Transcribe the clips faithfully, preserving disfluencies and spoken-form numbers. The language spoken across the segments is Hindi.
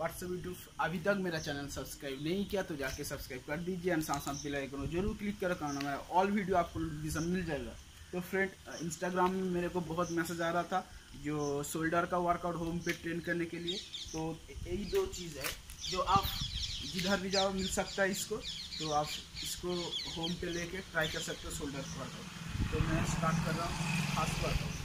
व्हाट्सएप यूट्यूब अभी तक मेरा चैनल सब्सक्राइब नहीं किया तो जाके सब्सक्राइब कर दीजिए एंड साथ साथ बेल आइकन जरूर क्लिक करो कारण मैं ऑल वीडियो आपको नोटिफिकेशन मिल जाएगा। तो फ्रेंड इंस्टाग्राम में मेरे को बहुत मैसेज आ रहा था जो शोल्डर का वर्कआउट होम पे ट्रेन करने के लिए, तो यही दो चीज़ है जो आप जिधर भी जाओ मिल सकता है इसको, तो आप इसको होम पे लेके ट्राई कर सकते हो शोल्डर का वर्कआउट। तो मैं स्टार्ट कर रहा हूँ फास्ट वर्कआउट।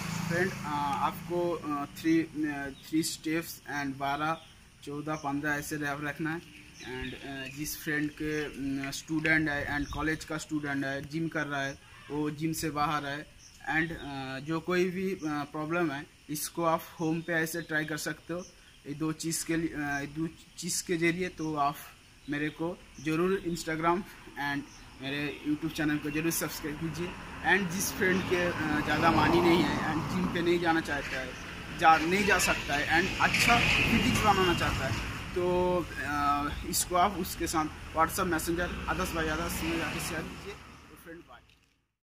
फ्रेंड आपको थ्री थ्री स्टेप्स एंड बारह चौदह पंद्रह ऐसे रैप रखना है। एंड जिस फ्रेंड के स्टूडेंट है एंड कॉलेज का स्टूडेंट है जिम कर रहा है वो जिम से बाहर है एंड जो कोई भी प्रॉब्लम है इसको आप होम पे ऐसे ट्राई कर सकते हो। ये दो चीज़ के लिए दो चीज़ के जरिए तो आप मेरे को ज़रूर इंस्टाग्राम एंड मेरे यूट्यूब चैनल को जरूर सब्सक्राइब कीजिए। एंड जिस फ्रेंड के ज़्यादा मानी नहीं है एंड जिम पे नहीं जाना चाहता है जा नहीं जा सकता है एंड अच्छा फिजिक्स बनाना चाहता है तो आ, इसको आप उसके साथ WhatsApp messenger others by others में जाके शेयर कीजिए।